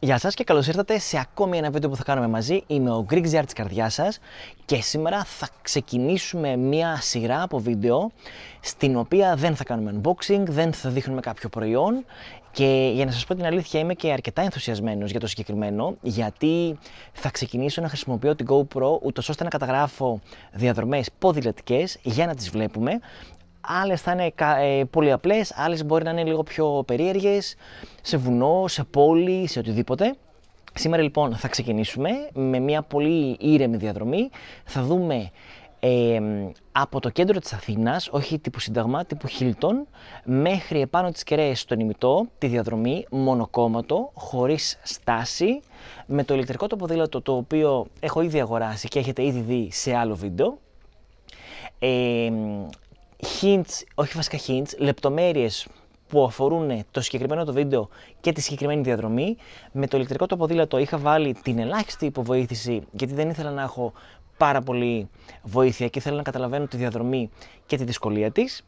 Γεια σας και καλώς ήρθατε σε ακόμη ένα βίντεο που θα κάνουμε μαζί. Είμαι ο GrigsGr της καρδιάς σας και σήμερα θα ξεκινήσουμε μια σειρά από βίντεο στην οποία δεν θα κάνουμε unboxing, δεν θα δείχνουμε κάποιο προϊόν και για να σας πω την αλήθεια είμαι και αρκετά ενθουσιασμένος για το συγκεκριμένο, γιατί θα ξεκινήσω να χρησιμοποιώ την GoPro ούτως ώστε να καταγράφω διαδρομές ποδηλατικές για να τις βλέπουμε. Άλλες θα είναι πολύ απλές, άλλες μπορεί να είναι λίγο πιο περίεργες, σε βουνό, σε πόλη, σε οτιδήποτε. Σήμερα λοιπόν θα ξεκινήσουμε με μια πολύ ήρεμη διαδρομή. Θα δούμε από το κέντρο της Αθήνας, όχι τύπου Σύνταγμα, τύπου Χίλτον, μέχρι επάνω τις Κεραίες στον Ημιτό, τη διαδρομή μονοκόμματο, χωρίς στάση, με το ηλεκτρικό το ποδήλατο, το οποίο έχω ήδη αγοράσει και έχετε ήδη δει σε άλλο βίντεο. Hints, όχι βασικά hints, λεπτομέρειες που αφορούν το συγκεκριμένο το βίντεο και τη συγκεκριμένη διαδρομή. Με το ηλεκτρικό το ποδήλατο είχα βάλει την ελάχιστη υποβοήθηση, γιατί δεν ήθελα να έχω πάρα πολύ βοήθεια και ήθελα να καταλαβαίνω τη διαδρομή και τη δυσκολία της.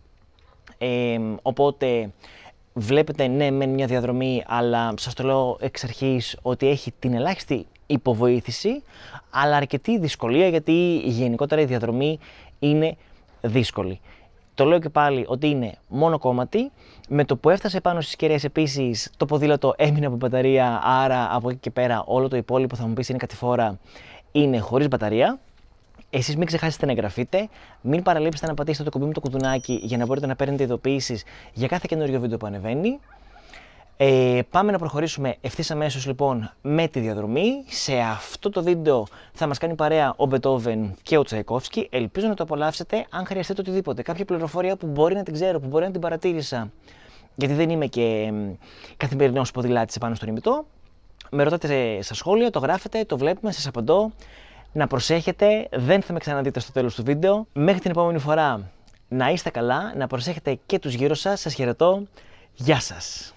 Οπότε βλέπετε, ναι, μεν μια διαδρομή, αλλά σας το λέω εξ αρχής ότι έχει την ελάχιστη υποβοήθηση, αλλά αρκετή δυσκολία, γιατί γενικότερα η διαδρομή είναι δύσκολη. Το λέω και πάλι ότι είναι μόνο κόμματι. Με το που έφτασε πάνω στις Κεραίες επίσης το ποδήλατο έμεινε από μπαταρία, άρα από εκεί και πέρα όλο το υπόλοιπο θα μου πεις είναι κατηφόρα, είναι χωρίς μπαταρία. Εσείς μην ξεχάσετε να εγγραφείτε, μην παραλείψετε να πατήσετε το κουμπί με το κουδουνάκι για να μπορείτε να παίρνετε ειδοποιήσεις για κάθε καινούριο βίντεο που ανεβαίνει. Πάμε να προχωρήσουμε ευθύς αμέσως λοιπόν με τη διαδρομή. Σε αυτό το βίντεο θα μας κάνει παρέα ο Beethoven και ο Τσαϊκόφσκι. Ελπίζω να το απολαύσετε. Αν χρειαστείτε οτιδήποτε, κάποια πληροφορία που μπορεί να την ξέρω, που μπορεί να την παρατήρησα, γιατί δεν είμαι και καθημερινός ποδηλάτης επάνω στον Ημιτό, με ρωτάτε στα σχόλια, το γράφετε, το βλέπουμε, σας απαντώ. Να προσέχετε, δεν θα με ξαναδείτε στο τέλος του βίντεο. Μέχρι την επόμενη φορά να είστε καλά, να προσέχετε και τους γύρω σας. Σας χαιρετώ. Γεια σας.